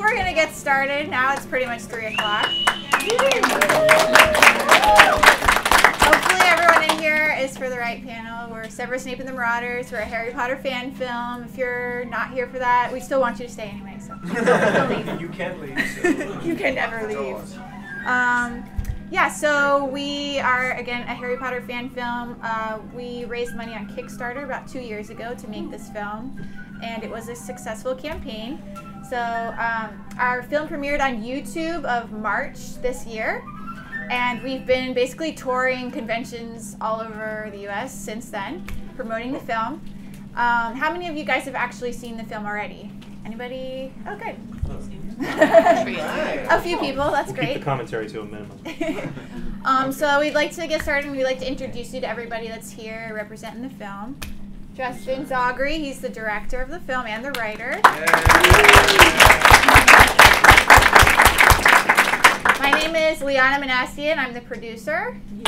think we're going to get started. Now it's pretty much 3 o'clock. Hopefully everyone in here is for the right panel. We're Severus Snape and the Marauders. We're a Harry Potter fan film. If you're not here for that, we still want you to stay anyway. So you can't leave. So. You can never leave. Yeah, so we are, again, a Harry Potter fan film. We raised money on Kickstarter about 2 years ago to make this film, and it was a successful campaign. So our film premiered on YouTube of March this year, and we've been basically touring conventions all over the US since then, promoting the film. How many of you guys have actually seen the film already? Anybody? Oh, good. A few people, that's great. Keep the commentary to a minimum. So we'd like to get started, and we'd like to introduce you to everybody that's here representing the film. Justin Zagri, he's the director of the film and the writer. Yay. My name is Liana Manassian, I'm the producer. Yay.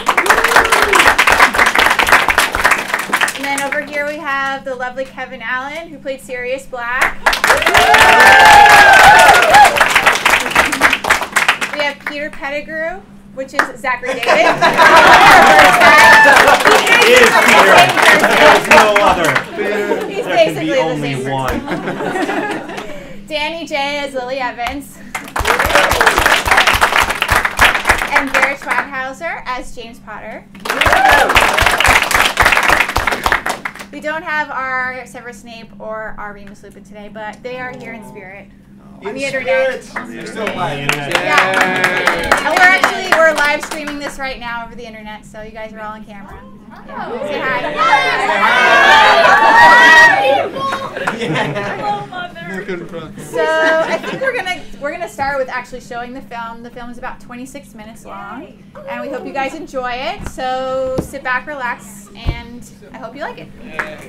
And then over here we have the lovely Kevin Allen, who played Sirius Black. Yay. We have Peter Pettigrew, which is Zachary Davis. Peter is Peter. There's no other. He's there basically the only same one. Danny J is Lily Evans. And Garrett Schweighauser as James Potter. We don't have our Severus Snape or our Remus Lupin today, but they are here in spirit. On the internet. You're still live. Yeah. And we're live streaming this right now over the internet, so you guys are all on camera. Yeah. Say hi. Hi. Yeah. So I think we're gonna start with actually showing the film. The film is about 26 minutes long, and we hope you guys enjoy it. So sit back, relax, and I hope you like it.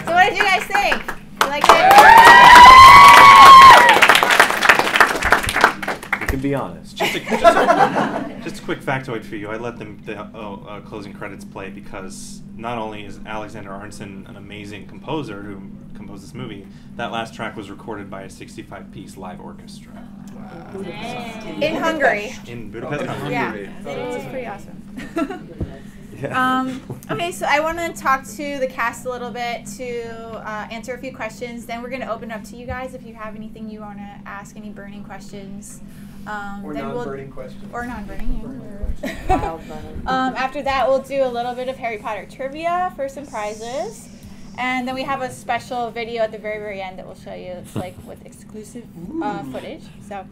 So what did you guys think? You like it? To be honest, just a quick factoid for you. I let the closing credits play because not only is Alexander Arntzen an amazing composer who composed this movie, that last track was recorded by a 65-piece live orchestra. Wow. In Hungary. In Budapest, Hungary. Yeah, so it was pretty awesome. Yeah. Okay, so I want to talk to the cast a little bit to answer a few questions. Then we're going to open up to you guys if you have anything you want to ask, any burning questions. Or non-burning questions. Or non-burning. Yeah. After that, we'll do a little bit of Harry Potter trivia for some prizes. And then we have a special video at the very, very end that we'll show you. It's like with exclusive footage. So,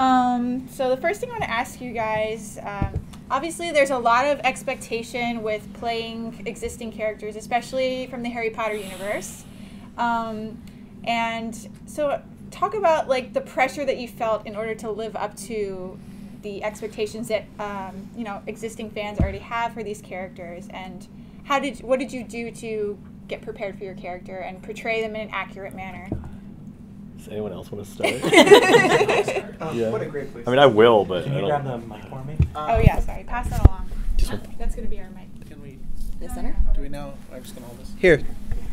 so the first thing I want to ask you guys, obviously there's a lot of expectation with playing existing characters, especially from the Harry Potter universe. And so talk about like the pressure that you felt in order to live up to the expectations that you know, existing fans already have for these characters, and what did you do to get prepared for your character and portray them in an accurate manner? Does anyone else want to start? Yeah. What a great place. I mean, I will, but can you grab the mic for me? Oh yeah, sorry. Pass that along. That's gonna be our mic. Can we? This center? Do we know? I'm just gonna hold this. Here,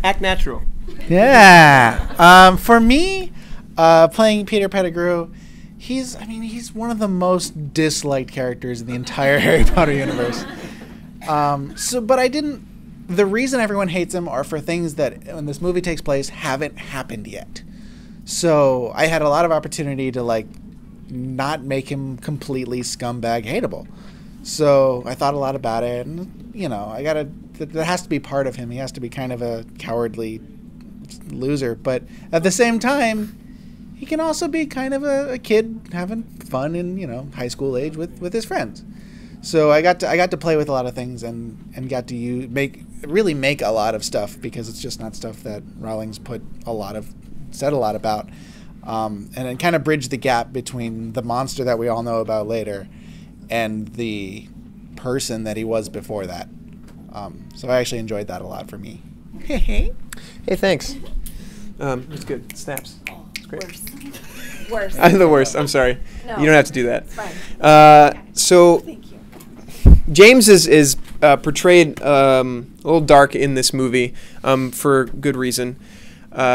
act natural. Yeah. For me, playing Peter Pettigrew, he's one of the most disliked characters in the entire Harry Potter universe. But I didn't. The reason everyone hates him are for things that, when this movie takes place, haven't happened yet. So I had a lot of opportunity to like not make him completely scumbag hateable. So I thought a lot about it, and you know, that has to be part of him. He has to be kind of a cowardly loser, but at the same time, he can also be kind of a kid having fun in, you know, high school age with his friends. So I got to play with a lot of things and got to really make a lot of stuff, because it's just not stuff that Rowling's said a lot about, and it kind of bridged the gap between the monster that we all know about later and the person that he was before that. So I actually enjoyed that a lot for me. Hey, thanks. It's good. Snaps. It's great. Worse. I'm the worst. I'm sorry. No. You don't have to do that. It's fine. So thank you. James is portrayed a little dark in this movie, for good reason.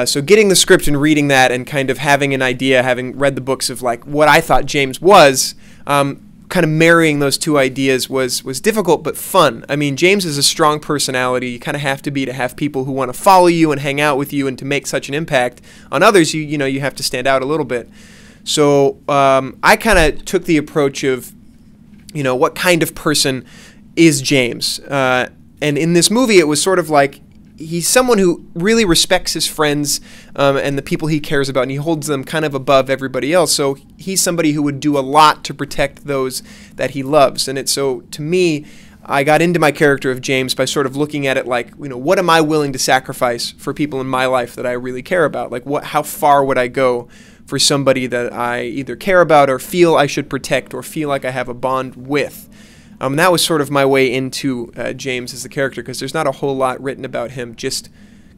So getting the script and reading that and kind of having an idea, having read the books of like what I thought James was, kind of marrying those two ideas was difficult but fun. I mean, James is a strong personality. You kind of have to be to have people who want to follow you and hang out with you and to make such an impact on others. You know, you have to stand out a little bit. So I kind of took the approach of, you know, what kind of person is James? And in this movie, it was sort of like, he's someone who really respects his friends and the people he cares about, and he holds them kind of above everybody else. So he's somebody who would do a lot to protect those that he loves. And so to me, I got into my character of James by sort of looking at it like, you know, what am I willing to sacrifice for people in my life that I really care about? Like, how far would I go for somebody that I either care about or feel I should protect or feel like I have a bond with? That was sort of my way into James as the character, because there's not a whole lot written about him, just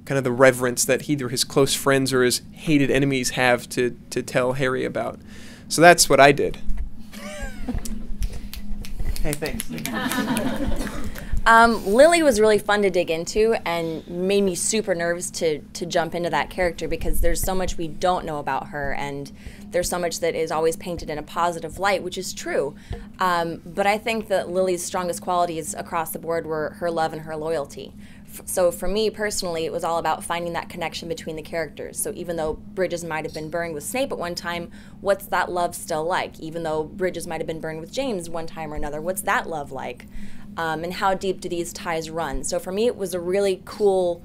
kind of the reverence that either his close friends or his hated enemies have to tell Harry about. So that's what I did. Hey, thanks. Lily was really fun to dig into and made me super nervous to jump into that character, because there's so much we don't know about her, and there's so much that is always painted in a positive light, which is true. But I think that Lily's strongest qualities across the board were her love and her loyalty. So for me personally, it was all about finding that connection between the characters. So even though bridges might have been burned with Snape at one time, what's that love still like? Even though bridges might have been burned with James one time or another, what's that love like? And how deep do these ties run? So for me, it was a really cool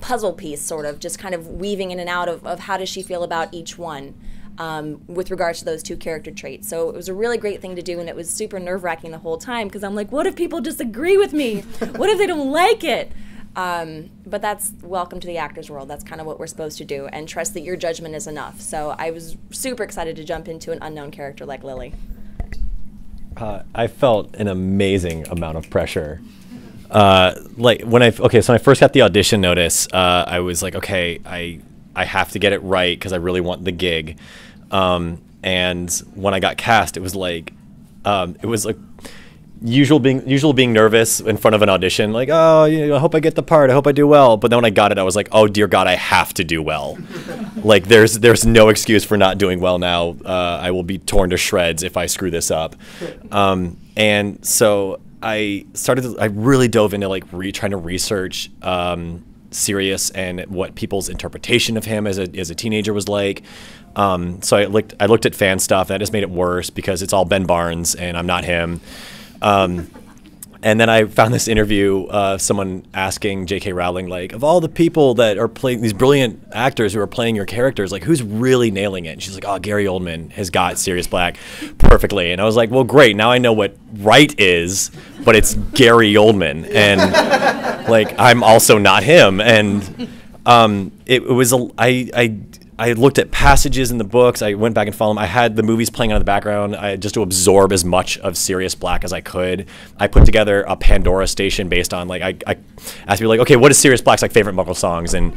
puzzle piece, sort of, just kind of weaving in and out of how does she feel about each one with regards to those two character traits. So it was a really great thing to do, and it was super nerve-wracking the whole time, because I'm like, what if people disagree with me? What if they don't like it? But that's welcome to the actor's world. That's kind of what we're supposed to do, and trust that your judgment is enough. So I was super excited to jump into an unknown character like Lily. I felt an amazing amount of pressure. Like when I first got the audition notice, I was like, okay, I have to get it right because I really want the gig. And when I got cast, it was like usual being nervous in front of an audition, like, oh, you know, I hope I get the part, I hope I do well. But then when I got it, I was like, oh dear God, I have to do well. Like there's no excuse for not doing well now. I will be torn to shreds if I screw this up. And so I really dove into like trying to research Sirius and what people's interpretation of him as a teenager was like. So I looked at fan stuff, and that just made it worse because it's all Ben Barnes and I'm not him. And then I found this interview of someone asking J.K. Rowling, like, of all the people that are playing, these brilliant actors who are playing your characters, like, who's really nailing it? And she's like, oh, Gary Oldman has got Sirius Black perfectly. And I was like, well, great. Now I know what right is, but it's Gary Oldman. And, like, I'm also not him. And it was, I looked at passages in the books. I went back and followed them. I had the movies playing on the background just to absorb as much of Sirius Black as I could. I put together a Pandora station based on, like, I asked people, like, okay, what is Sirius Black's, like, favorite Muggle songs? And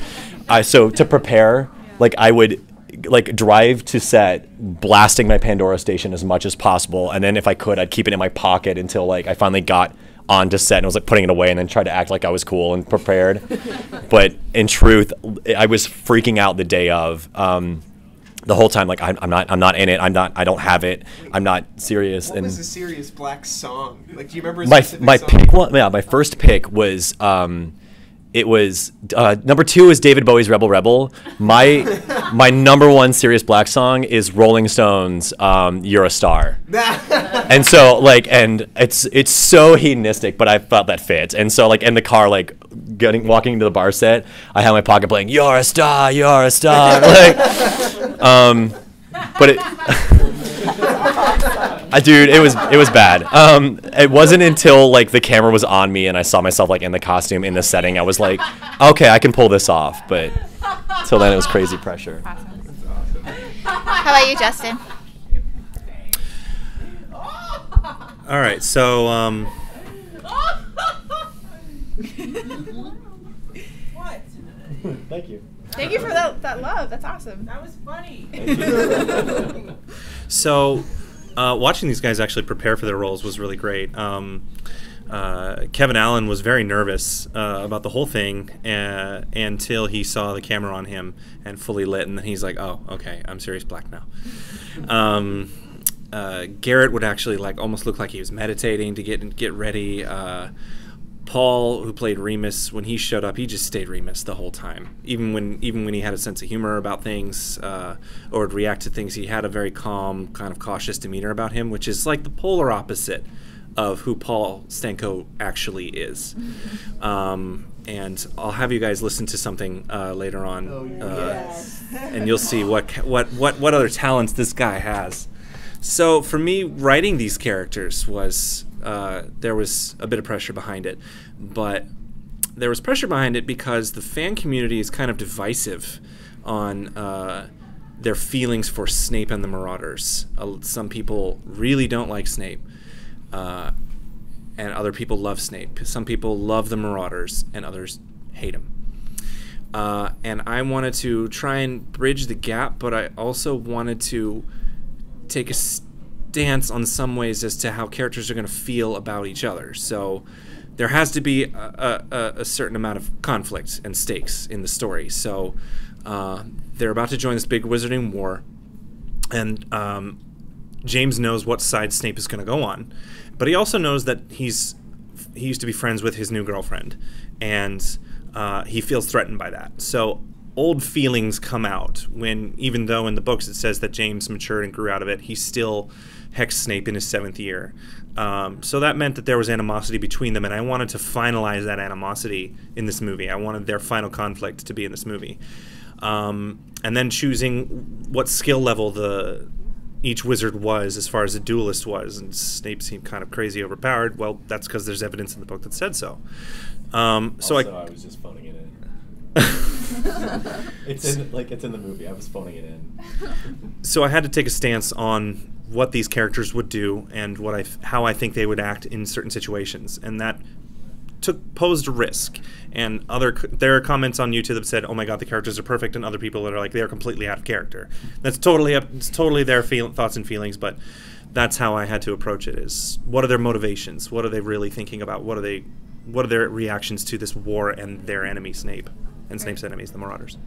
so to prepare, like, I would, like, drive to set blasting my Pandora station as much as possible. And then if I could, I'd keep it in my pocket until, like, I finally got onto set and was like putting it away, and then tried to act like I was cool and prepared. But in truth, I was freaking out the day of. The whole time, like, I'm not in it. I don't have it. I'm not serious. What was the Sirius Black song? Like, do you remember? My first pick was. It was number two is David Bowie's Rebel Rebel. My number one Sirius Black song is Rolling Stones, You're a Star. And so, like, and it's so hedonistic, but I thought that fits. And so, like, in the car, like, walking into the bar set, I had my pocket playing You're a Star, You're a Star. Like, but dude, it was bad. It wasn't until, like, the camera was on me and I saw myself, like, in the costume, in the setting, I was like, okay, I can pull this off. But until then, it was crazy pressure. Awesome. That's awesome. How about you, Justin? All right, so what? Thank you. Thank you for that love. That's awesome. That was funny. So watching these guys actually prepare for their roles was really great. Kevin Allen was very nervous about the whole thing until he saw the camera on him and fully lit, and then he's like, oh, okay, I'm Sirius Black now. Garrett would actually like almost look like he was meditating to get ready. Paul, who played Remus, when he showed up, he just stayed Remus the whole time. Even when he had a sense of humor about things or would react to things, he had a very calm, kind of cautious demeanor about him, which is like the polar opposite of who Paul Stanko actually is. And I'll have you guys listen to something later on, and you'll see what other talents this guy has. So for me, writing these characters was, there was a bit of pressure behind it, but there was pressure behind it because the fan community is kind of divisive on their feelings for Snape and the Marauders. Some people really don't like Snape, and other people love Snape. Some people love the Marauders, and others hate him. And I wanted to try and bridge the gap, but I also wanted to take a stance on some ways as to how characters are going to feel about each other. So there has to be a certain amount of conflict and stakes in the story. So they're about to join this big wizarding war, and James knows what side Snape is going to go on, but he also knows that he used to be friends with his new girlfriend, and he feels threatened by that. So old feelings come out when, even though in the books it says that James matured and grew out of it, he still hexed Snape in his 7th year. So that meant that there was animosity between them, and I wanted to finalize that animosity in this movie. I wanted their final conflict to be in this movie. And then choosing what skill level each wizard was as far as a duelist was, and Snape seemed kind of crazy overpowered. Well, that's because there's evidence in the book that said so. Also, I was just phoning it in. It's in the movie. I was phoning it in. So I had to take a stance on what these characters would do and how I think they would act in certain situations, and that posed a risk. And there are comments on YouTube that said, "Oh my God, the characters are perfect," and other people that are like, "They are completely out of character." That's totally it's totally their thoughts and feelings, but that's how I had to approach it: is what are their motivations? What are they really thinking about? What are their reactions to this war and their enemy Snape? And Snape's enemies, the Marauders.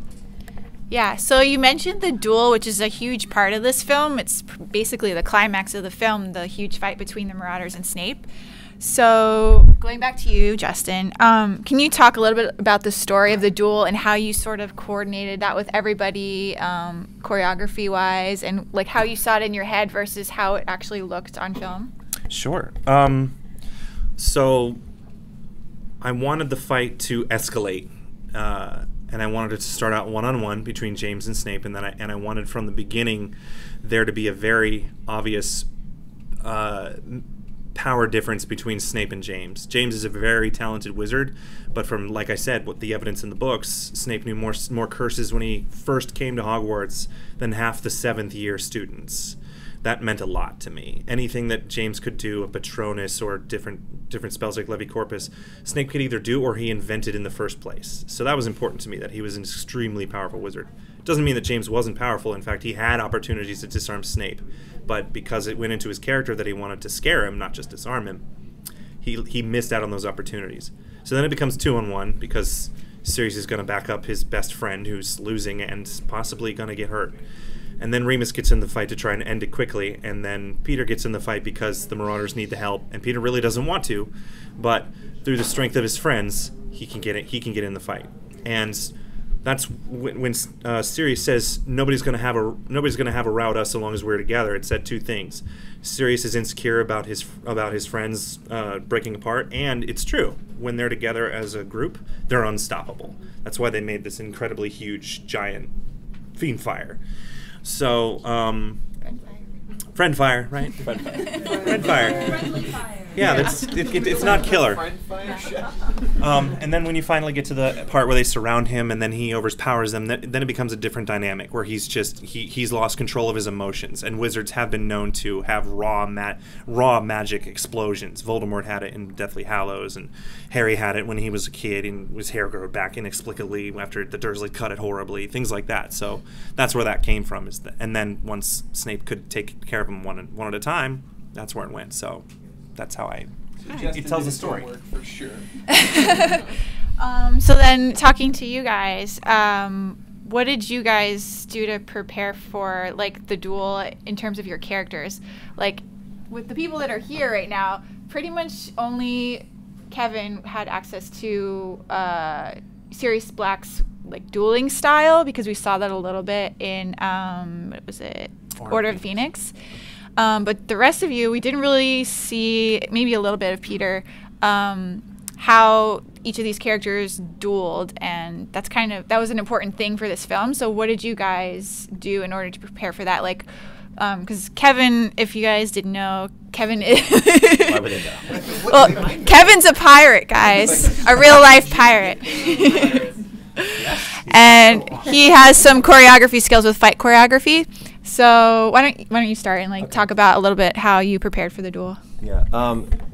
Yeah, so you mentioned the duel, which is a huge part of this film. It's basically the climax of the film, the huge fight between the Marauders and Snape. So going back to you, Justin, can you talk a little bit about the story of the duel and how you sort of coordinated that with everybody, choreography-wise, and like how you saw it in your head versus how it actually looked on film? Sure. So I wanted the fight to escalate. And I wanted it to start out one-on-one between James and Snape, and then I wanted from the beginning there to be a very obvious power difference between Snape and James. James is a very talented wizard, but from, like I said, what the evidence in the books, Snape knew more curses when he first came to Hogwarts than half the 7th-year students. That meant a lot to me. Anything that James could do, a Patronus or different spells like Levi Corpus, Snape could either do or he invented in the first place. So that was important to me, that he was an extremely powerful wizard. It doesn't mean that James wasn't powerful. In fact, he had opportunities to disarm Snape, but because it went into his character that he wanted to scare him, not just disarm him, he missed out on those opportunities. So then it becomes 2-on-1 because Sirius is going to back up his best friend who's losing and possibly going to get hurt. And then Remus gets in the fight to try and end it quickly, and then Peter gets in the fight because the Marauders need the help, and Peter really doesn't want to, but through the strength of his friends, he can get in the fight. And that's when Sirius says nobody's going to have a row with us so long as we're together. It said two things: Sirius is insecure about his friends breaking apart, and it's true. When they're together as a group, they're unstoppable. That's why they made this incredibly huge, giant fiend fire. So, friend fire, right? Friend fire. Friend fire. Yeah, that's, it's not killer. And then when you finally get to the part where they surround him and then he overpowers them, then it becomes a different dynamic where he's lost control of his emotions. And wizards have been known to have raw magic explosions. Voldemort had it in Deathly Hallows, and Harry had it when he was a kid and his hair grew back inexplicably after the Dursley cut it horribly, things like that. So that's where that came from. And then once Snape could take care of him one at a time, that's where it went. So that's how I It tells a story. Work for sure. So then, talking to you guys, what did you guys do to prepare for like the duel in terms of your characters? Like, with the people that are here right now, pretty much only Kevin had access to Sirius Black's like dueling style, because we saw that a little bit in what was it, Order of Phoenix. But the rest of you, we didn't really see, maybe a little bit of Peter, how each of these characters dueled, and that's kind of, that was an important thing for this film. So what did you guys do in order to prepare for that? Like, because Kevin, if you guys didn't know, Kevin is well, Kevin's a pirate, guys, a real life pirate. And he has some choreography skills with fight choreography. So why don't you start and like talk about a little bit how you prepared for the duel? Yeah.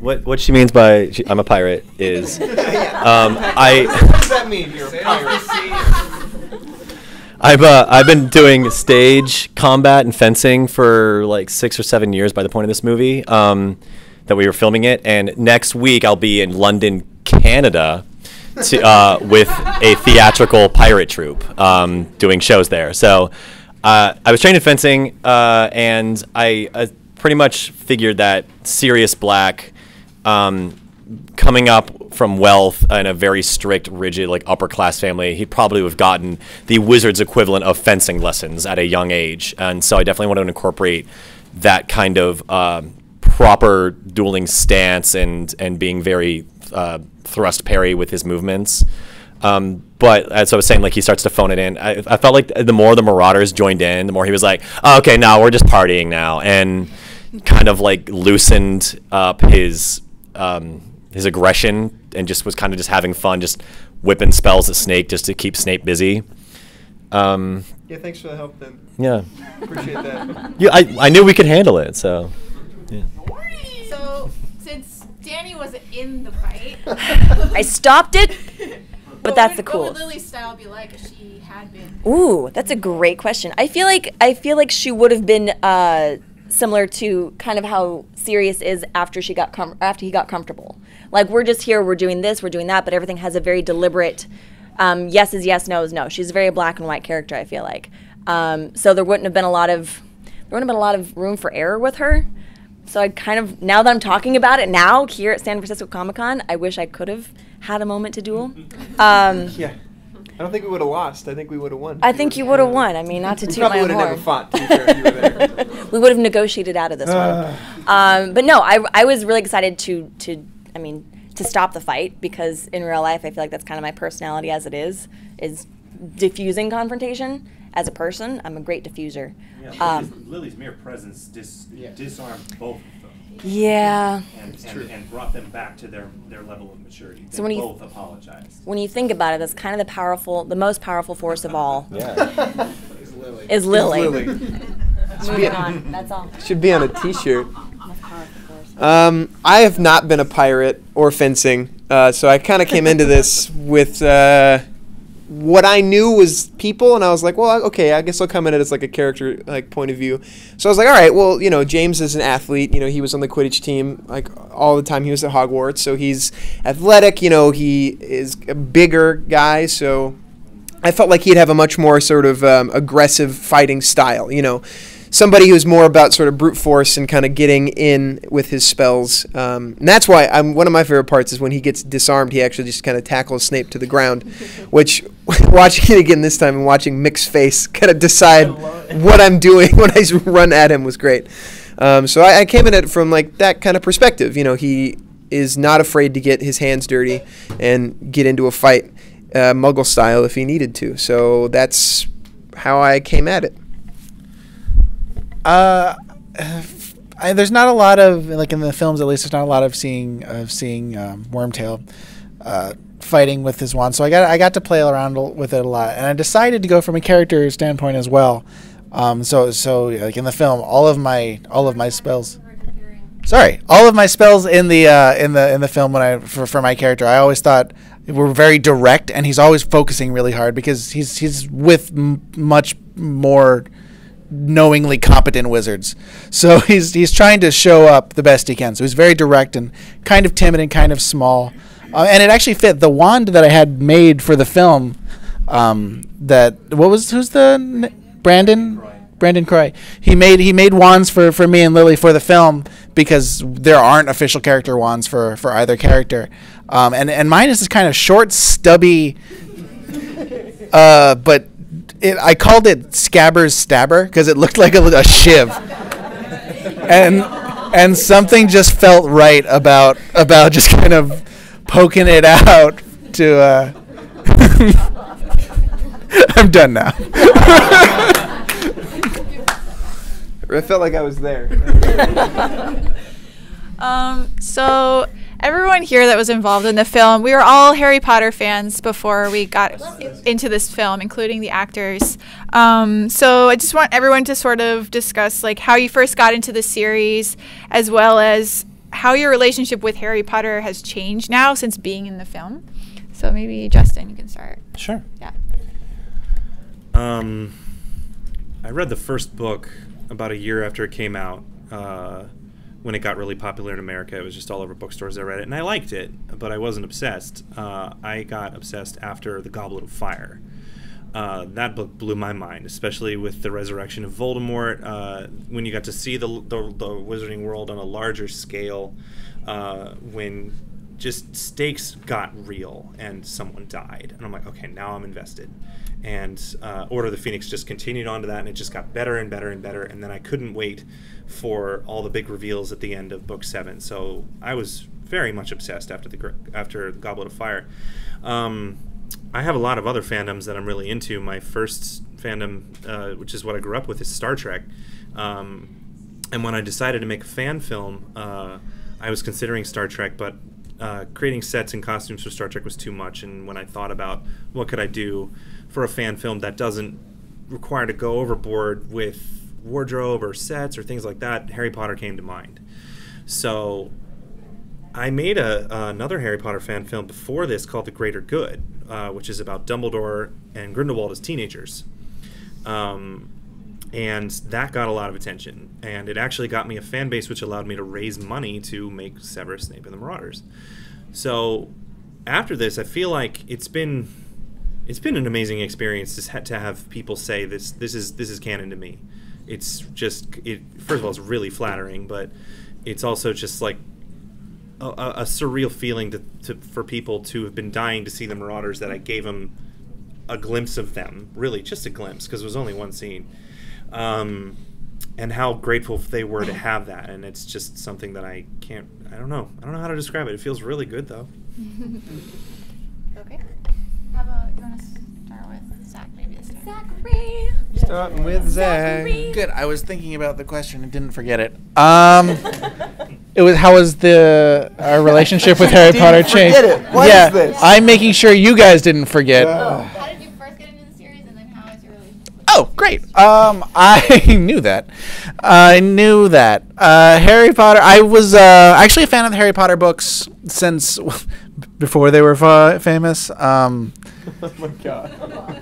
What she means by I'm a pirate is what does that mean? You're a pirate. I've been doing stage combat and fencing for like 6 or 7 years by the point of this movie that we were filming it, and next week I'll be in London, Canada. To, with a theatrical pirate troupe doing shows there. So I was trained in fencing, and I pretty much figured that Sirius Black, coming up from wealth in a very strict, rigid, like upper-class family, he probably would have gotten the wizard's equivalent of fencing lessons at a young age. And so I definitely wanted to incorporate that kind of proper dueling stance and being very... thrust parry with his movements, but as I was saying, like, he starts to phone it in. I felt like the more the Marauders joined in, the more he was like, oh, okay, now we're just partying now, and kind of like loosened up his aggression and just was kind of just having fun, just whipping spells at Snape just to keep Snape busy. Yeah, thanks for the help then. Yeah. Appreciate that. Yeah, I knew we could handle it, so yeah. So since Danny wasn't in the fight. I stopped it, but that's the cool. What would Lily's style be like if she had been? Ooh, that's a great question. I feel like she would have been similar to kind of how Sirius is after she got after he got comfortable. Like, we're just here, we're doing this, we're doing that, but everything has a very deliberate yes is yes, no is no. She's a very black and white character, I feel like. So there wouldn't have been a lot of room for error with her. So I kind of, now that I'm talking about it now here at San Francisco Comic Con, I wish I could have had a moment to duel. Yeah, I don't think we would have lost. I think we would have won. I think you would have won. I mean, not to toot my own horn. Probably would have never fought. To be fair, we would have negotiated out of this one. But no, I was really excited to stop the fight, because in real life I feel like that's kind of my personality as it is diffusing confrontation. As a person, I'm a great diffuser. Yeah, Lily's mere presence disarmed both of them. Yeah. And brought them back to their level of maturity. So they both apologized. When you think about it, that's kind of the most powerful force of all. Yeah. Is Lily. Moving on, that's all. Should be on a t-shirt. I have not been a pirate or fencing, so I kind of came into this with... what I knew was people, and I was like, well, okay, I guess I'll come in it as like a character, like, point of view. So I was like, all right, well, you know, James is an athlete. You know, he was on the Quidditch team like all the time. He was at Hogwarts, so he's athletic. You know, he is a bigger guy, so I felt like he'd have a much more sort of aggressive fighting style. You know, somebody who's more about sort of brute force and kind of getting in with his spells. And that's why one of my favorite parts is when he gets disarmed, he actually just kind of tackles Snape to the ground, which. Watching it again this time and watching Mick's face kind of decide what I'm doing when I run at him was great. So I came at it from like that kind of perspective. You know, he is not afraid to get his hands dirty and get into a fight, Muggle style, if he needed to. So that's how I came at it. There's not a lot of, like, in the films at least, there's not a lot of seeing Wormtail fighting with his wand, so I got to play around with it a lot, and I decided to go from a character standpoint as well. So like in the film, all of my spells. Sorry, all of my spells in the film when for my character, I always thought were very direct, and he's always focusing really hard because he's with much more knowingly competent wizards. So he's trying to show up the best he can. So he's very direct and kind of timid and kind of small. And it actually fit the wand that I had made for the film. Brandon Croy. He made wands for me and Lily for the film because there aren't official character wands for either character. And mine is this kind of short, stubby. But I called it Scabbers Stabber because it looked like a shiv. And something just felt right about just kind of poking it out to. I'm done now. I felt like I was there. So everyone here that was involved in the film, we were all Harry Potter fans before we got into this film, including the actors. So I just want everyone to sort of discuss like how you first got into the series, as well as how your relationship with Harry Potter has changed now since being in the film. So maybe Justin, you can start. Sure. Yeah. I read the first book about a year after it came out, when it got really popular in America. It was just all over bookstores. I read it, and I liked it, but I wasn't obsessed. I got obsessed after The Goblet of Fire. That book blew my mind, especially with the resurrection of Voldemort. When you got to see the Wizarding World on a larger scale, when just stakes got real and someone died. And I'm like, okay, now I'm invested. And Order of the Phoenix just continued on to that, and it just got better and better and better. And then I couldn't wait for all the big reveals at the end of Book 7. So I was very much obsessed after the Goblet of Fire. I have a lot of other fandoms that I'm really into. My first fandom, which is what I grew up with, is Star Trek. And when I decided to make a fan film, I was considering Star Trek, but creating sets and costumes for Star Trek was too much. And when I thought about what could I do for a fan film that doesn't require to go overboard with wardrobe or sets or things like that, Harry Potter came to mind. So I made another Harry Potter fan film before this called The Greater Good, which is about Dumbledore and Grindelwald as teenagers. And that got a lot of attention. And it actually got me a fan base, which allowed me to raise money to make Severus Snape and the Marauders. So after this, I feel like it's been an amazing experience to have people say this is canon to me. It's just, first of all, it's really flattering, but it's also just like a surreal feeling for people to have been dying to see the Marauders, that I gave them a glimpse of them, really just a glimpse, because it was only one scene, and how grateful they were to have that. And it's just something that I don't know how to describe it. It feels really good, though. Okay. How about, you want to start with Zach, maybe this time? Zachary! Starting with Zach. Zachary. Good, I was thinking about the question and didn't forget it. It was, how was our relationship with Harry Potter changed? What is this? I'm making sure you guys didn't forget. How did you first get into the series, and then how was your relationship? Oh, great. I knew that. Harry Potter, I was actually a fan of the Harry Potter books since... before they were famous. Oh my God.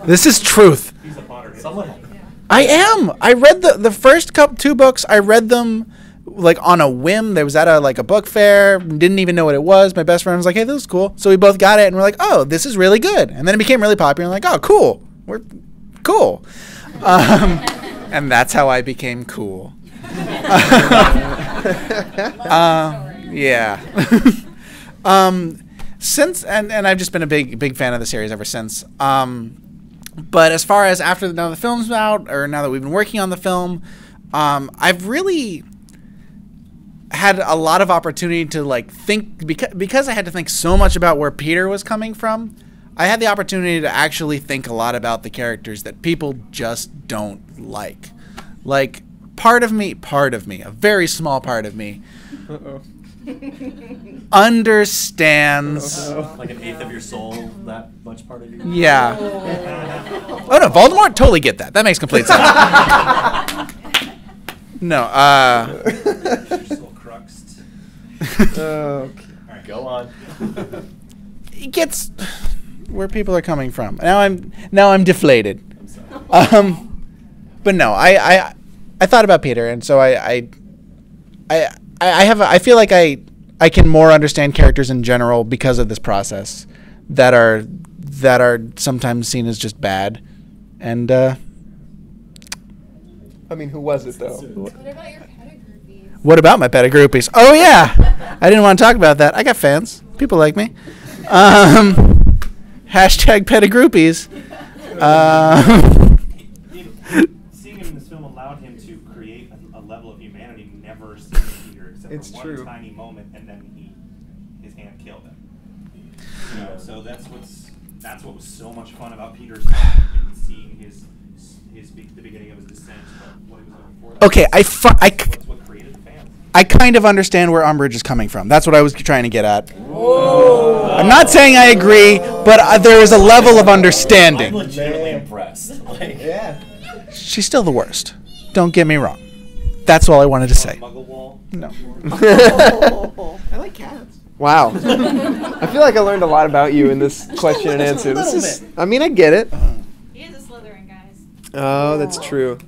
This is truth. He's a Potterhead. I am. I read the first two books. I read them like on a whim. They was at a book fair. Didn't even know what it was. My best friend was like, "Hey, this is cool." So we both got it, and we're like, "Oh, this is really good." And then it became really popular. And like, "Oh, cool. We're cool." And that's how I became cool. Yeah. Since and I've just been a big fan of the series ever since. But as far as after now the film's out, or now that we've been working on the film, I've really had a lot of opportunity to like think, because I had to think so much about where Peter was coming from. I had the opportunity to actually think a lot about the characters that people just don't like. Like part of me, a very small part of me. Uh-oh. Understands. Like an eighth of your soul, that much part of you. Yeah. Oh no, Voldemort, totally get that. That makes complete sense. No. You're still cruxed. Okay. All right, go on. It gets where people are coming from. Now I'm deflated. I'm sorry. But no, I I thought about Peter, and so I feel like I can more understand characters in general because of this process that are sometimes seen as just bad, and I mean, who was it though? What about your pedigroupies? What about my pedigroupies? Oh yeah, I didn't want to talk about that. I got fans. People like me. Hashtag pedigroupies. Seeing him in this film allowed him to create a level of humanity never seen in Peter, except it's for one true. Tiny moment, and then his hand killed him. You know, so that's what was so much fun about Peter's life, and seeing the beginning of his descent, what he was looking for. Okay, what created the fans. I kind of understand where Umbridge is coming from. That's what I was trying to get at. Whoa. I'm not saying I agree, but there is a level of understanding. I'm legitimately impressed. Like, yeah. She's still the worst. Don't get me wrong. That's all I wanted to say. Muggle-wall? No. I like cats. Wow. I feel like I learned a lot about you in this question and answer. This is. I mean, I get it. He is a Slytherin, guys. Oh, that's true.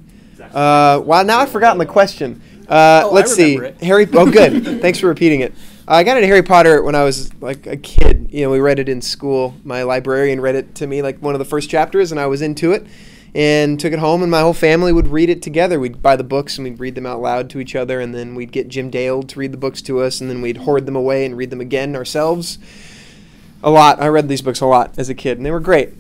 Well, now I've forgotten the question. Let's see. It. Harry. Oh, good. Thanks for repeating it. I got into Harry Potter when I was like a kid. You know, we read it in school. My librarian read it to me like one of the first chapters, and I was into it, and took it home. And my whole family would read it together. We'd buy the books and we'd read them out loud to each other, and then we'd get Jim Dale to read the books to us, and then we'd hoard them away and read them again ourselves. A lot. I read these books a lot as a kid, and they were great.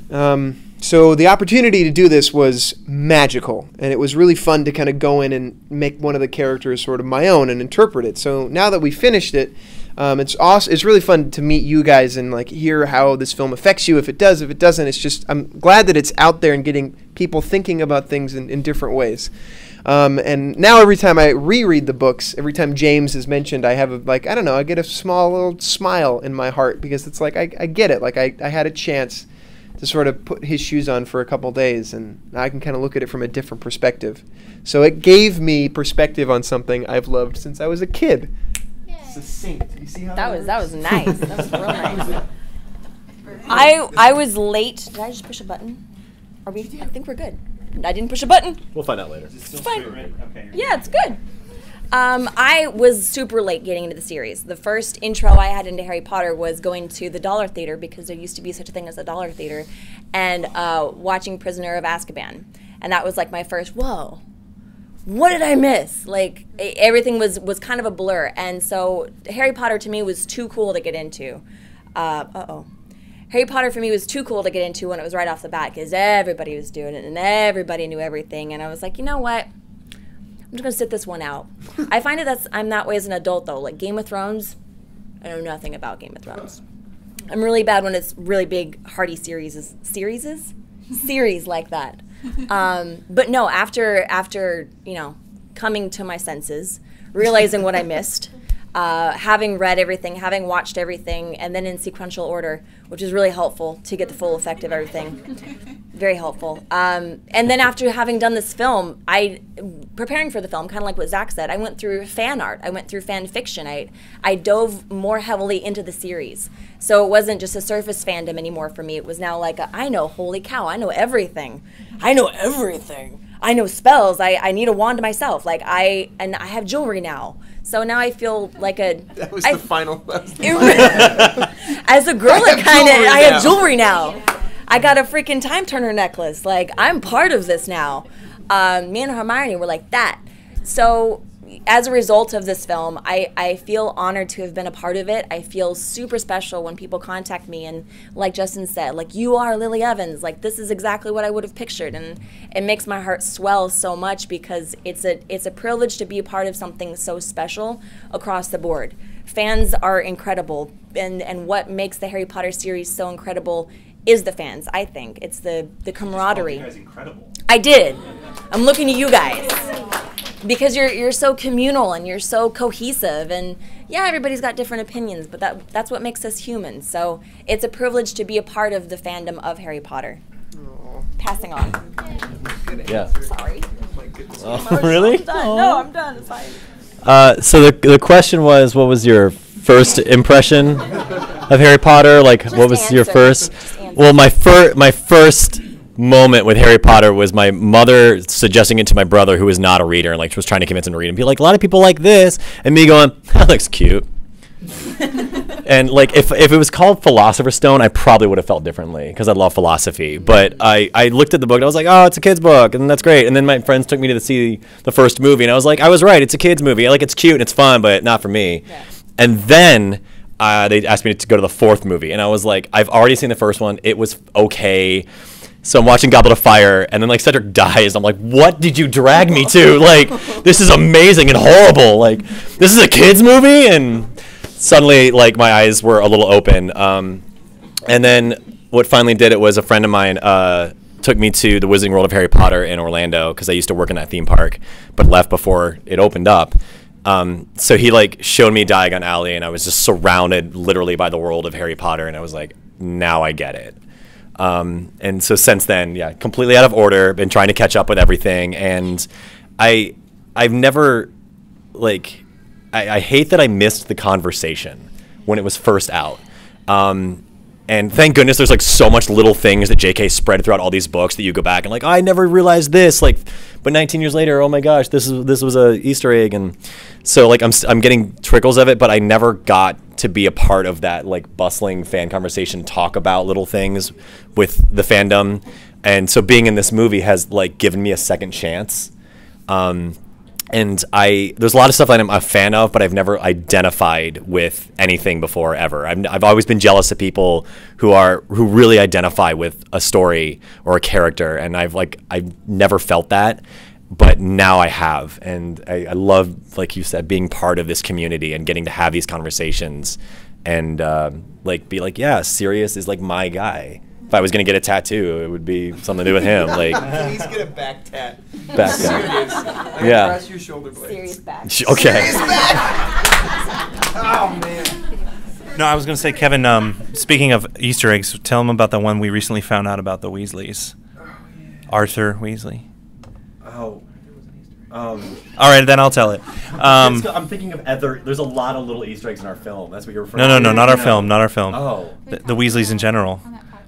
So the opportunity to do this was magical, and it was really fun to kind of go in and make one of the characters sort of my own and interpret it. So now that we finished it, it's awesome. It's really fun to meet you guys and like hear how this film affects you. If it does, if it doesn't, it's just I'm glad that it's out there and getting people thinking about things in different ways. And now every time I reread the books, every time James is mentioned, I have I don't know, I get a small little smile in my heart because it's like I get it. Like I had a chance to sort of put his shoes on for a couple days, and I can kind of look at it from a different perspective. So it gave me perspective on something I've loved since I was a kid. Yay. Succinct. You see how that was nice. That was real nice. I was late. Did I just push a button? Are we? I think we're good. I didn't push a button. We'll find out later. Is it still fine. Right? Okay. Yeah, it's good. I was super late getting into the series. The first intro I had into Harry Potter was going to the Dollar Theater because there used to be such a thing as a Dollar Theater, and watching Prisoner of Azkaban. And that was like my first, whoa, what did I miss? Like everything was kind of a blur. And so Harry Potter to me was too cool to get into. Harry Potter for me was too cool to get into when it was right off the bat because everybody was doing it and everybody knew everything. And I was like, you know what? I'm just going to sit this one out. I find I'm that way as an adult, though. Like Game of Thrones, I know nothing about Game of Thrones. I'm really bad when it's really big, hearty series like that. But no, after you know, coming to my senses, realizing what I missed, having read everything, having watched everything, and then in sequential order, which is really helpful to get the full effect of everything. Very helpful. And then after having done this film, preparing for the film, kind of like what Zach said, I went through fan art. I went through fan fiction. I dove more heavily into the series. So it wasn't just a surface fandom anymore for me. It was now like, I know, holy cow, I know everything. I know everything. I know spells. I need a wand myself. Like I have jewelry now. So now I feel like a... That was the final... As a girl, it kind of... I have jewelry now. I got a freaking time turner necklace. Like, I'm part of this now. Me and Hermione were like that. So as a result of this film, I feel honored to have been a part of it. I feel super special when people contact me. And like Justin said, like, you are Lily Evans. Like, this is exactly what I would have pictured. And it makes my heart swell so much because it's a privilege to be a part of something so special across the board. Fans are incredible. And what makes the Harry Potter series so incredible is the fans, I think. It's the camaraderie. You guys incredible. I did. I'm looking to you guys. Because you're so communal and you're so cohesive, and yeah, everybody's got different opinions, but that's what makes us human. So it's a privilege to be a part of the fandom of Harry Potter. Aww. Passing on. Yeah. Sorry. Oh my goodness. Really? I'm done. No, I'm done. It's fine. So the question was, what was your first impression of Harry Potter? Like, what was your first? Well, my first moment with Harry Potter was my mother suggesting it to my brother, who is not a reader, and like was trying to convince him to read it and be like, a lot of people like this, and me going, that looks cute. And like if it was called Philosopher's Stone, I probably would have felt differently because I love philosophy. But I looked at the book and I was like, oh, it's a kid's book, and that's great. And then my friends took me to see the first movie, and I was like, I was right, it's a kid's movie. Like, it's cute and it's fun, but not for me. Yeah. And then they asked me to go to the fourth movie, and I was like, I've already seen the first one. It was okay. So I'm watching Goblet of Fire, and then like Cedric dies. I'm like, what did you drag me to? Like, this is amazing and horrible. Like, this is a kid's movie? And suddenly, like, my eyes were a little open. And then what finally did it was a friend of mine took me to the Wizarding World of Harry Potter in Orlando, because I used to work in that theme park, but left before it opened up. So he like showed me Diagon Alley, and I was just surrounded literally by the world of Harry Potter, and I was like, now I get it. And so since then, yeah, completely out of order, been trying to catch up with everything. And I've never, like, I hate that I missed the conversation when it was first out. And thank goodness there's like so much little things that J.K. spread throughout all these books that you go back and like, oh, I never realized this. Like, but 19 years later, oh my gosh, this was a Easter egg. And so like I'm getting trickles of it, but I never got to be a part of that like bustling fan conversation, talk about little things with the fandom. And so being in this movie has like given me a second chance. And there's a lot of stuff that I'm a fan of, but I've never identified with anything before ever. I've always been jealous of people who really identify with a story or a character, and I've never felt that, but now I have, and I love, like you said, being part of this community and getting to have these conversations, and like be like, yeah, Sirius is like my guy. If I was gonna get a tattoo, it would be something to do with him. Like, please get a back tat. Back tat. Serious. Yeah. Cross your shoulder blades. Serious back. Okay. Serious back. Oh man. No, I was gonna say, Kevin. Speaking of Easter eggs, tell them about the one we recently found out about the Weasleys. Oh, yeah. Arthur Weasley. Oh. All right, then I'll tell it. I'm thinking of other. There's a lot of little Easter eggs in our film. That's what you're referring to. No, not our film. Not our film. Oh. The Weasleys in general.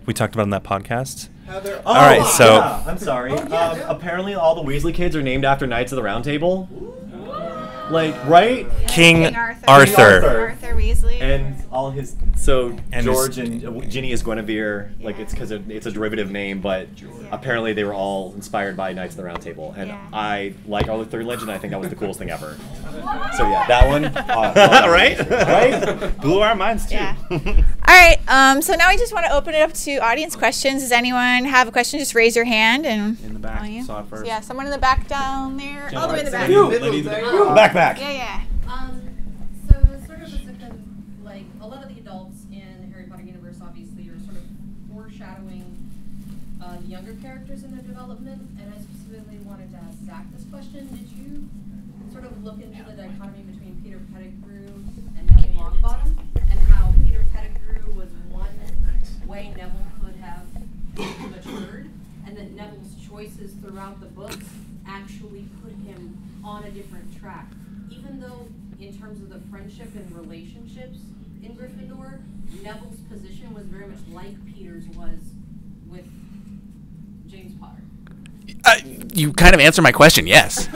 We talked about in that podcast. Oh, all right, so yeah, I'm sorry. Oh, yeah, yeah. Apparently, all the Weasley kids are named after Knights of the Round Table. Ooh. Like, right? Yeah, King Arthur. Arthur Weasley. And all his. So and George and Ginny is Guinevere. Yeah. Like, it's because it's a derivative name, but yeah. Apparently they were all inspired by Knights of the Round Table. And yeah. I like all the third legend. I think that was the coolest thing ever. So yeah, that one. Right? Blew our minds too. Yeah. All right. So now I just want to open it up to audience questions. Does anyone have a question? Just raise your hand and. In the back. Saw it first. Yeah, someone in the back down there. All the way in the back. Back. Yeah, yeah. So sort of as if like a lot of the adults in the Harry Potter universe obviously are sort of foreshadowing the younger characters in their development, and I specifically wanted to ask Zach this question. Did you sort of look into the dichotomy between Peter Pettigrew and Neville Longbottom, and how Peter Pettigrew was one way Neville could have matured, and that Neville's choices throughout the books actually put him on a different track, even though in terms of the friendship and relationships in Gryffindor, Neville's position was very much like Peter's was with James Potter? You kind of answered my question, yes.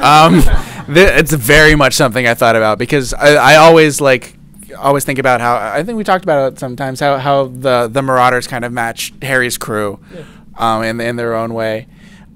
It's very much something I thought about, because I always always think about how, I think we talked about it sometimes, how the Marauders kind of match Harry's crew, yeah. In their own way.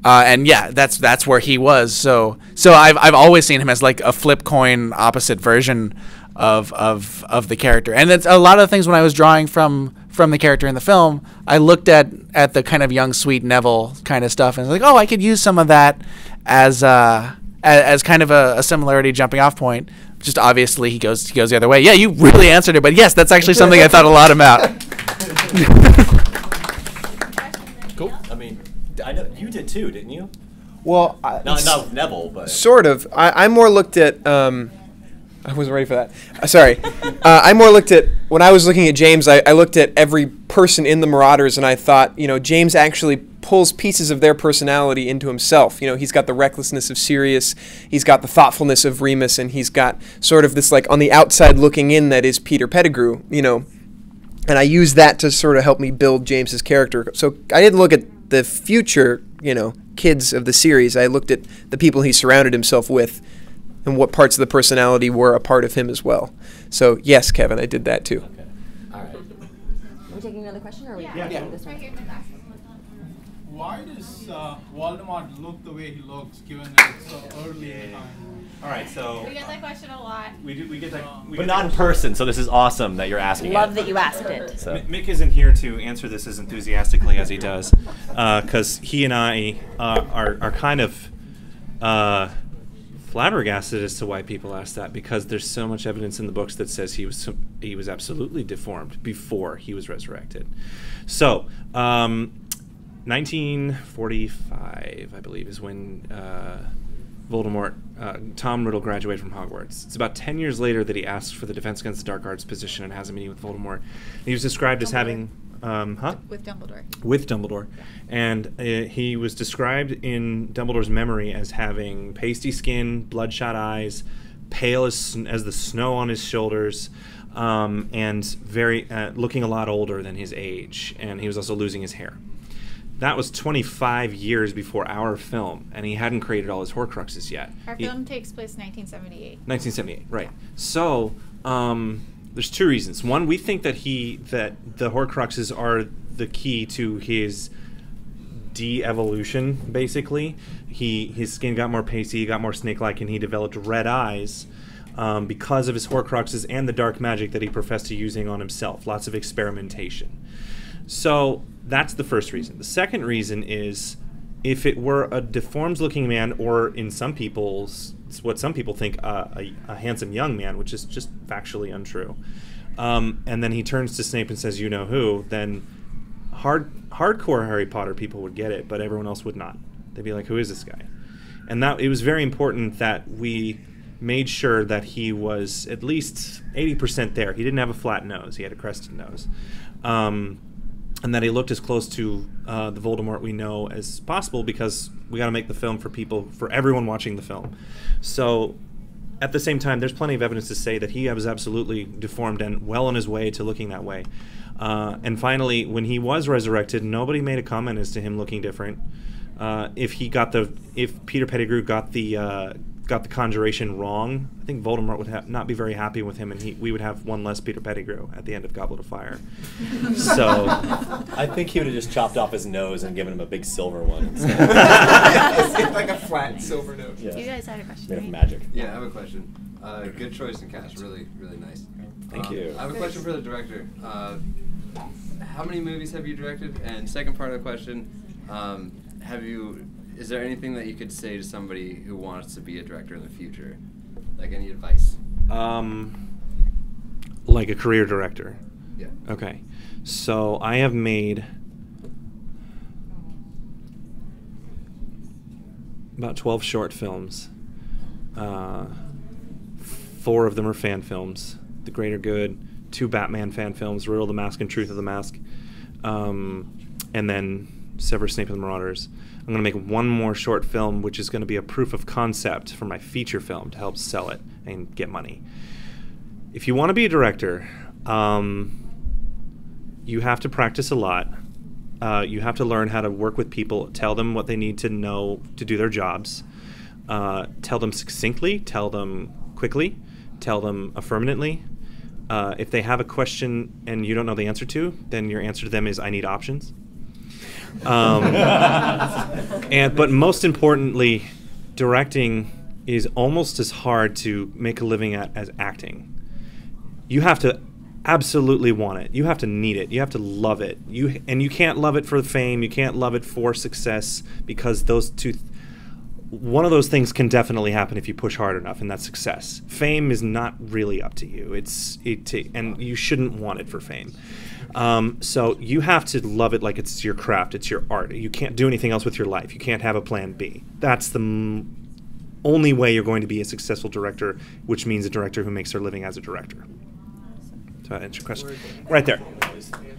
And yeah, that's where he was. So I've always seen him as like a flip coin opposite version of the character. And that's a lot of the things when I was drawing from the character in the film, I looked at the kind of young sweet Neville kind of stuff, and I was like, oh, I could use some of that as kind of a similarity jumping off point. Just obviously he goes the other way. Yeah, you really answered it, but yes, that's actually something I thought a lot about. Cool. I mean, I know you did too, didn't you? Well, not Neville, but sort of. I more looked at. I wasn't ready for that. Sorry. I more looked at, when I was looking at James, I looked at every person in the Marauders, and I thought, you know, James actually pulls pieces of their personality into himself. You know, he's got the recklessness of Sirius, he's got the thoughtfulness of Remus, and he's got sort of this like on the outside looking in that is Peter Pettigrew. You know, and I used that to sort of help me build James's character. So I didn't look at the future, you know, kids of the series, I looked at the people he surrounded himself with and what parts of the personality were a part of him as well. So, yes, Kevin, I did that too. Okay. All right. Are we taking another question, or are we doing this one? Why does Voldemort look the way he looks, given that it's so early in time? All right, so we get that question a lot. We get that, but not in person. So this is awesome that you're asking. Love that you asked it. So. Mick isn't here to answer this as enthusiastically as he does, because he and I are kind of flabbergasted as to why people ask that, because there's so much evidence in the books that says he was absolutely deformed before he was resurrected. So. 1945, I believe, is when Tom Riddle graduated from Hogwarts. It's about 10 years later that he asks for the Defense Against the Dark Arts position and has a meeting with Voldemort. And he was described as having... With Dumbledore. With Dumbledore. Yeah. And he was described in Dumbledore's memory as having pasty skin, bloodshot eyes, pale as the snow on his shoulders, and very looking a lot older than his age. And he was also losing his hair. That was 25 years before our film, and he hadn't created all his Horcruxes yet. Our film takes place in 1978. 1978, right. Yeah. So there's two reasons. One, we think that the Horcruxes are the key to his de-evolution, basically. His skin got more pasty, he got more snake-like, and he developed red eyes because of his Horcruxes and the dark magic that he professed to using on himself. Lots of experimentation. So that's the first reason. The second reason is, if it were a deformed-looking man, or in some people's, what some people think, a handsome young man, which is just factually untrue, and then he turns to Snape and says, "You know who?" Then hardcore Harry Potter people would get it, but everyone else would not. They'd be like, "Who is this guy?" And that it was very important that we made sure that he was at least 80% there. He didn't have a flat nose; he had a crested nose. And that he looked as close to the Voldemort we know as possible, because we got to make the film for people, for everyone watching the film. So at the same time, there's plenty of evidence to say that he was absolutely deformed and well on his way to looking that way. And finally, when he was resurrected, nobody made a comment as to him looking different. If Peter Pettigrew got the conjuration wrong, I think Voldemort would not be very happy with him, and we would have one less Peter Pettigrew at the end of Goblet of Fire. So I think he would have just chopped off his nose and given him a big silver one. It's like a flat silver nose. Yeah. You guys had a question. Made of magic. Yeah, I have a question. Good choice in cast. Really, really nice. Thank you. I have a question for the director. How many movies have you directed? And second part of the question, is there anything that you could say to somebody who wants to be a director in the future? Like, any advice? Like a career director? Yeah. Okay. So I have made about 12 short films. 4 of them are fan films. The Greater Good, 2 Batman fan films, Riddle the Mask and Truth of the Mask, and then Severus Snape and the Marauders. I'm going to make one more short film, which is going to be a proof of concept for my feature film to help sell it and get money. If you want to be a director, you have to practice a lot. You have to learn how to work with people, tell them what they need to know to do their jobs, tell them succinctly, tell them quickly, tell them affirmatively. If they have a question and you don't know the answer to, then your answer to them is, I need options. But most importantly, directing is almost as hard to make a living at as acting. You have to absolutely want it. You have to need it. You have to love it. And you can't love it for fame. You can't love it for success, because those two, one of those things can definitely happen if you push hard enough, and that's success. Fame is not really up to you. And you shouldn't want it for fame. So you have to love it like it's your craft, it's your art. You can't do anything else with your life. You can't have a plan B. That's the only way you're going to be a successful director, which means a director who makes their living as a director. So that's your question. Right there.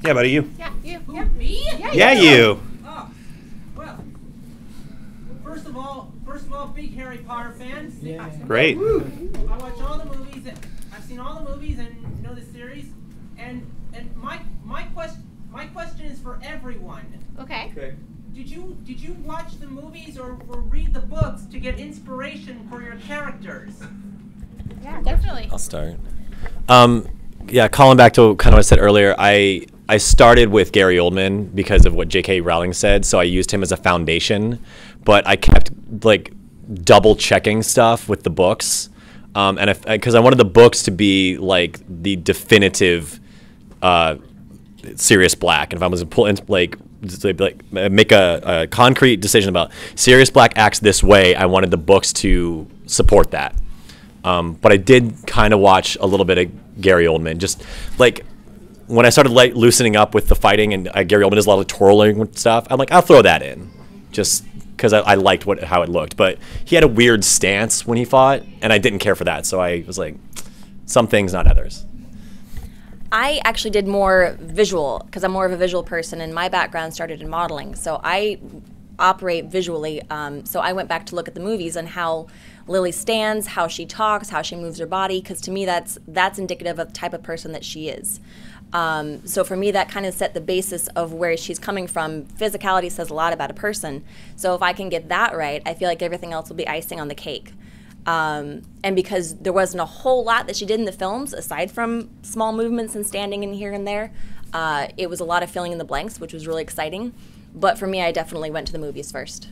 Yeah, buddy, you. Yeah, you. Yeah, me? Yeah, you. Oh, well, first of all, big Harry Potter fan. Yeah. Great. I watch all the movies. I've seen all the movies and know the series. And my question is for everyone. Okay. Do did you watch the movies or read the books to get inspiration for your characters? Yeah, definitely. I'll start. Yeah, calling back to kind of what I said earlier, I started with Gary Oldman because of what J.K. Rowling said, so I used him as a foundation, but I kept like double checking stuff with the books, and because I wanted the books to be like the definitive Sirius Black, and if I was to pull into like make a concrete decision about Sirius Black acts this way, I wanted the books to support that. But I did kind of watch a little bit of Gary Oldman. Just like when I started like loosening up with the fighting, and Gary Oldman does a lot of twirling stuff, I'm like, I'll throw that in just because I liked how it looked. But he had a weird stance when he fought, and I didn't care for that. So I was like, some things, not others. I actually did more visual because I'm more of a visual person, and my background started in modeling. So I operate visually. So I went back to look at the movies and how Lily stands, how she talks, how she moves her body, because to me that's indicative of the type of person that she is. So for me, that kind of set the basis of where she's coming from. Physicality says a lot about a person. So if I can get that right, I feel like everything else will be icing on the cake. And because there wasn't a whole lot that she did in the films, aside from small movements and standing in here and there, it was a lot of filling in the blanks, which was really exciting. But for me, I definitely went to the movies first.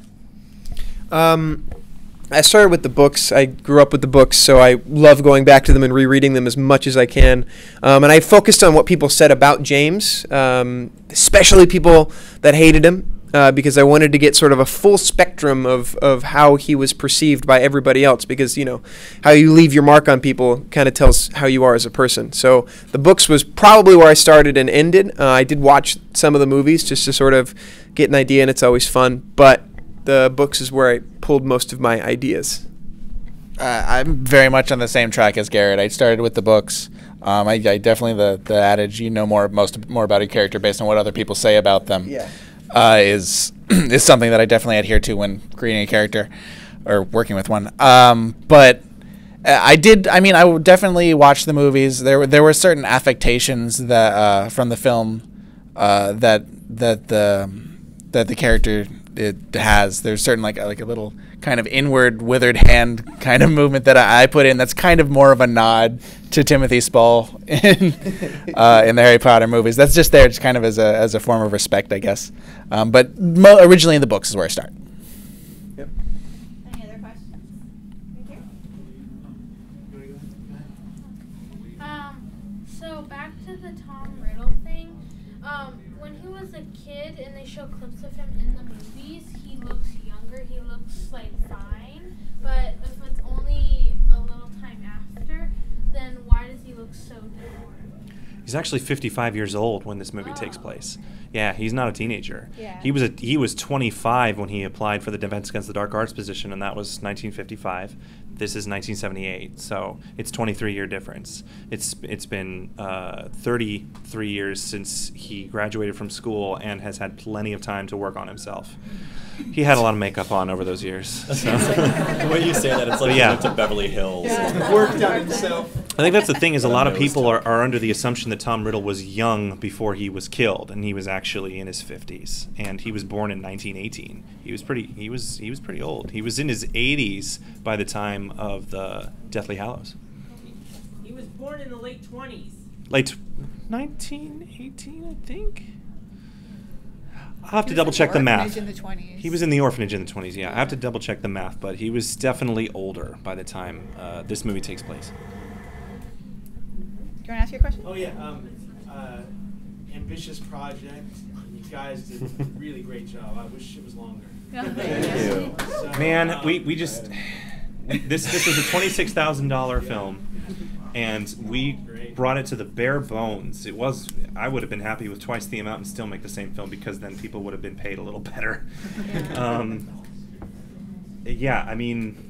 I started with the books. I grew up with the books, so I love going back to them and rereading them as much as I can. And I focused on what people said about James, especially people that hated him, because I wanted to get sort of a full spectrum of how he was perceived by everybody else, because, you know, how you leave your mark on people kind of tells how you are as a person. So the books was probably where I started and ended. I did watch some of the movies just to sort of get an idea, and it's always fun, but the books is where I pulled most of my ideas. I'm very much on the same track as Garrett. I started with the books. I definitely, the adage, you know more about a character based on what other people say about them, yeah. Is something that I definitely adhere to when creating a character or working with one. But I did, I mean, I definitely watched the movies. There were certain affectations that from the film that the character has. There's certain like a little kind of inward withered hand kind of movement that I put in. That's kind of more of a nod to Timothy Spall in the Harry Potter movies. That's just there, just kind of as a form of respect, I guess. But originally in the books is where I start. Yep. Any other questions? Thank you. So back to the Tom Riddle thing. When he was a kid and they show clips of him in the movies, he looks younger, he looks like fine, but if it's only a little time after, then why does he look so different? He's actually 55 years old when this movie takes place. Yeah, he's not a teenager. Yeah. He was 25 when he applied for the Defense Against the Dark Arts position, and that was 1955. This is 1978, so it's 23-year difference. It's been 33 years since he graduated from school and has had plenty of time to work on himself. He had a lot of makeup on over those years. So. The way you say that, it's like he went to Beverly Hills. Yeah. Worked on himself. I think that's the thing, is a lot of people are under the assumption that Tom Riddle was young before he was killed, and he was actually in his 50s, and he was born in 1918. He was pretty old. He was in his 80s by the time of the Deathly Hallows. He was born in the late 20s. Late 1918, I think. I'll have to double check the math. In the 20s. He was in the orphanage in the 20s, yeah. I have to double check the math, but he was definitely older by the time this movie takes place. Do you want to ask your question? Oh, yeah. Ambitious project. You guys did a really great job. I wish it was longer. Thank you. So, man, we just... This was a $26,000 film, and we brought it to the bare bones. It was... I would have been happy with twice the amount and still make the same film, because then people would have been paid a little better. Yeah, yeah, I mean...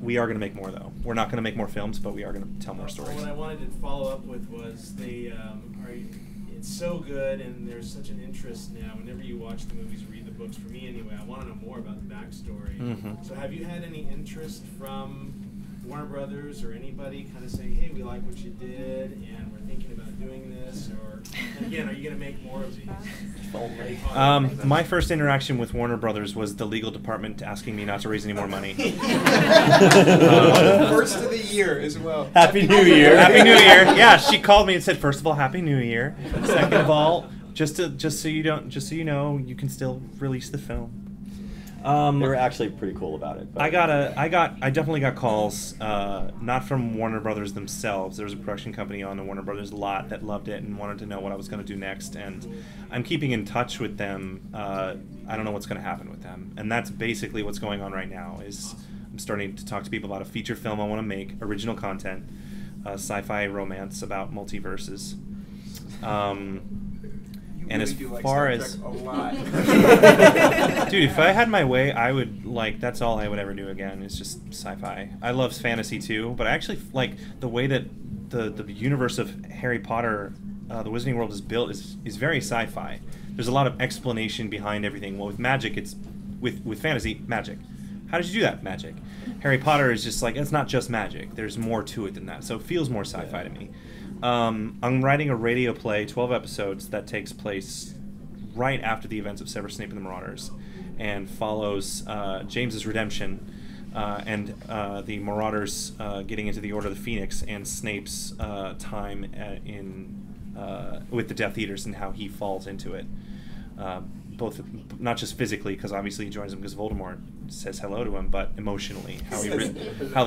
We are going to make more, though. We're not going to make more films, but we are going to tell more stories. What I wanted to follow up with was it's so good, and there's such an interest now. Whenever you watch the movies, read the books, for me anyway, I want to know more about the backstory. Mm-hmm. So have you had any interest from Warner Bros. Brothers or anybody kind of saying, hey, we like what you did, and we're thinking about doing this? Or, and again, are you going to make more of these? My first interaction with Warner Brothers was the legal department asking me not to raise any more money. First of the year as well. Happy New Year. Happy New Year. Yeah, she called me and said, first of all, Happy New Year. Second of all, just so you know, you can still release the film. They were actually pretty cool about it. But I definitely got calls, not from Warner Brothers themselves. There was a production company on the Warner Brothers lot that loved it and wanted to know what I was going to do next. And I'm keeping in touch with them. I don't know what's going to happen with them. And that's basically what's going on right now. Is I'm starting to talk to people about a feature film I want to make, original content, sci-fi romance about multiverses. And as far as, dude, if I had my way, I would, like, that's all I would ever do again, is just sci-fi. I love fantasy too, but I actually like the way that the universe of Harry Potter, the Wizarding World is built is very sci-fi. There's a lot of explanation behind everything. Well, with magic, it's with fantasy, magic. How did you do that? Magic. Harry Potter is just like, it's not just magic. There's more to it than that. So it feels more sci-fi to me. I'm writing a radio play, 12 episodes, that takes place right after the events of Severus Snape and the Marauders, and follows James's redemption and the Marauders getting into the Order of the Phoenix, and Snape's time with the Death Eaters and how he falls into it. Both, not just physically, because obviously he joins him because Voldemort says hello to him, but emotionally, how he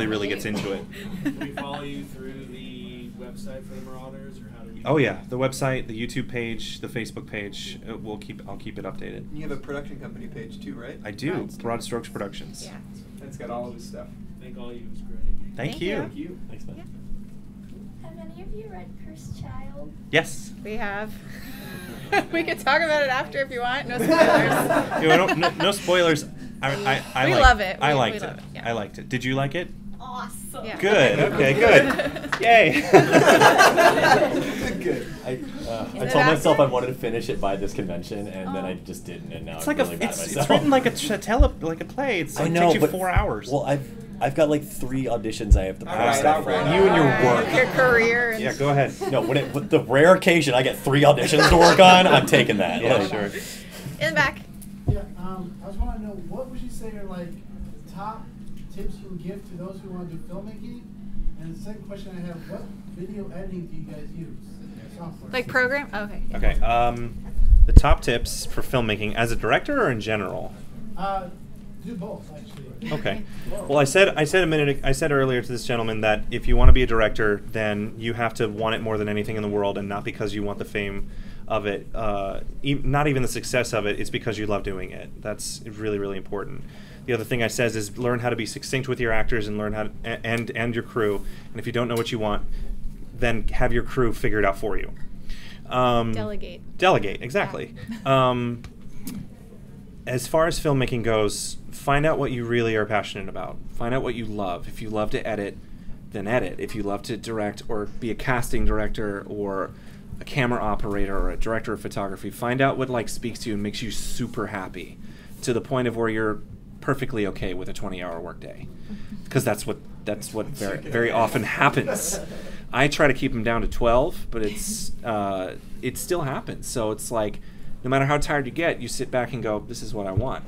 really gets into it. Can we follow you through the website for the Marauders, or how do we? Oh yeah, the website, the YouTube page, the Facebook page. I'll keep it updated. You have a production company page too, right? I do. Broad Strokes Productions. Yeah, that's got all of his stuff. Thank all you. It was great. Thank you. Thank you. Thanks, man. Yeah. Have any of you read Cursed Child? Yes. We have. We could talk about it after if you want. No spoilers. No spoilers. We love it. I liked it. Yeah. I liked it. Did you like it? Awesome. Yeah. Good. Okay. Good. Yay. Good. I told myself I wanted to finish it by this convention, and then I just didn't, and now I'm really mad at myself. It's written like a play. It's like, I know, it takes you 4 hours. Well, I've got like 3 auditions I have to post that for. You and your work, your career. And yeah. Go ahead. No, with the rare occasion I get 3 auditions to work on, I'm taking that. Yeah. Like, sure. In the back. Yeah. I just want to know, what would you say are like the top tips you can give to those who want to do filmmaking? And the second question I have, what video editing do you guys use? Software? Like program? Oh, okay. Yeah. Okay. The top tips for filmmaking as a director or in general? Do both, actually. Okay. Well, I said earlier to this gentleman that if you want to be a director, then you have to want it more than anything in the world, and not because you want the fame of it, not even the success of it. It's because you love doing it. That's really, really important. The other thing I says is learn how to be succinct with your actors, and learn how to, and your crew. And if you don't know what you want, then have your crew figure it out for you. Delegate. Delegate, exactly. Yeah. As far as filmmaking goes, find out what you really are passionate about. Find out what you love. If you love to edit, then edit. If you love to direct, or be a casting director, or a camera operator, or a director of photography, find out what like speaks to you and makes you super happy, to the point of where you're perfectly okay with a 20-hour workday, because that's what very, very often happens. I try to keep them down to 12, but it still happens. So it's like, no matter how tired you get, you sit back and go, "This is what I want."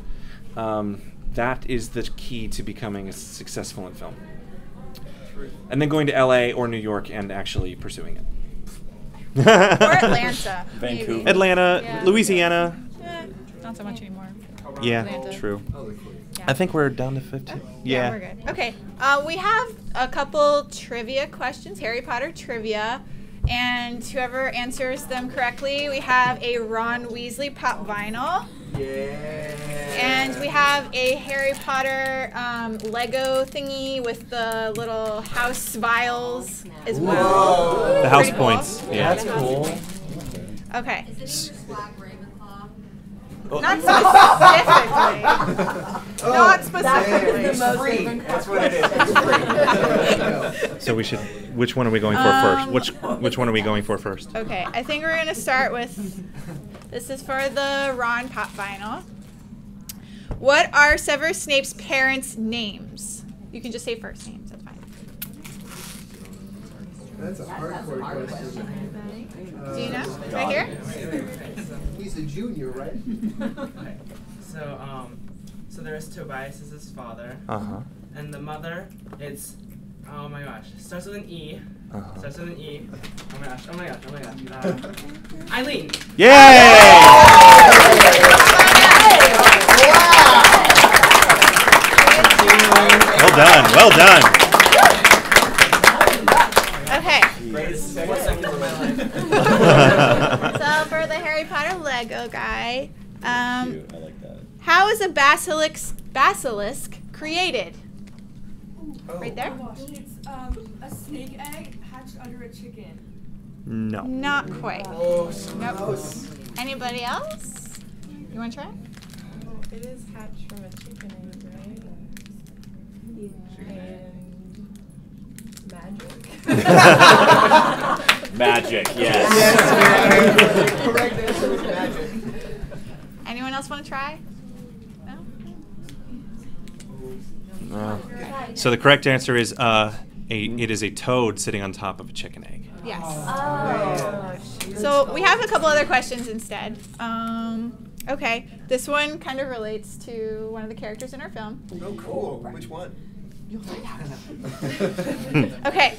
That is the key to becoming successful in film, and then going to LA or New York and actually pursuing it. Or Atlanta, Vancouver, maybe. Atlanta, yeah. Louisiana. Yeah. Not so much anymore. Yeah, Atlanta. True. I think we're down to 15. Yeah, we're good. Okay, we have a couple trivia questions, Harry Potter trivia, and whoever answers them correctly, we have a Ron Weasley pop vinyl. Yeah. And we have a Harry Potter Lego thingy with the little house vials as well. Whoa. The house cool. points. Yeah, that's cool. Okay. Is this Not specifically. Oh, not specifically. It's free. That's what it is. It's free. So we should. Which one are we going for first? Which one are we going for first? Okay, I think we're gonna start with. This is for the Ron pop vinyl. What are Severus Snape's parents' names? You can just say first names. That's fine. That's a hardcore question. Do you know? Right here? He's a junior, right? Okay. So, so there's Tobias is his father. Uh-huh. And the mother, it's, oh my gosh, starts with an E. Uh-huh. Starts with an E. Oh my gosh, oh my gosh, oh my gosh. Eileen. Yay! Wow! Well done, well done. So for the Harry Potter Lego guy, cute. I like that. How is a basilisk created? Oh. Right there. Oh, it's a snake egg hatched under a chicken. No. Not quite. Oh, nope. Anybody else? You want to try? Well, it is hatched from a chicken egg, right? Yeah. And magic. Magic, yes. Yes, correct answer is magic. Anyone else want to try? No? No. Okay. So the correct answer is it is a toad sitting on top of a chicken egg. Yes. Oh. So we have a couple other questions instead. Okay, this one kind of relates to one of the characters in our film. Oh, cool. Which one? You'll find out. Okay.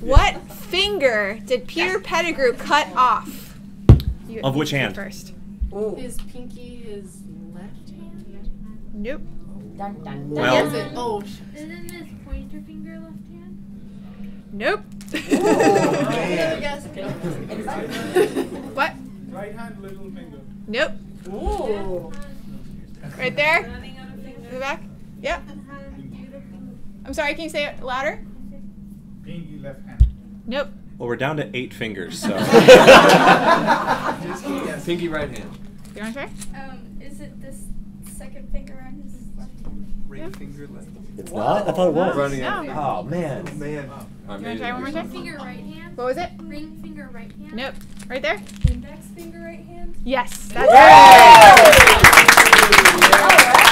What finger did Peter Pettigrew cut off? Of which hand? First. Ooh. His pinky, his left hand? Nope. Dun, dun, well. Dun. Oh. Isn't his pointer finger left hand? Nope. What? Right hand, little finger. Nope. Ooh. Right there? In the back? Yep. I'm sorry, can you say it louder? Pinky left hand. Nope. Well, we're down to 8 fingers, so. Pinky right hand. You want to try? Is it this second finger on his left hand? Ring finger left. It's not? I thought it was. No. Oh, man. Oh, man. Oh. You want to try one more time? Finger right hand. What was it? Ring finger right hand. Nope. Right there? Index finger right hand. Yes. That's right.